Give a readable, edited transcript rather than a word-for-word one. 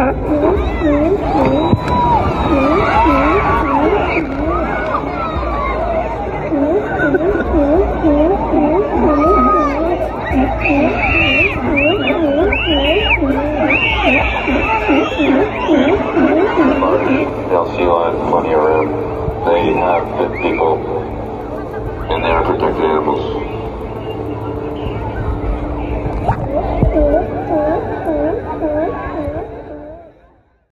Money around, they have pit people and they are protected animals.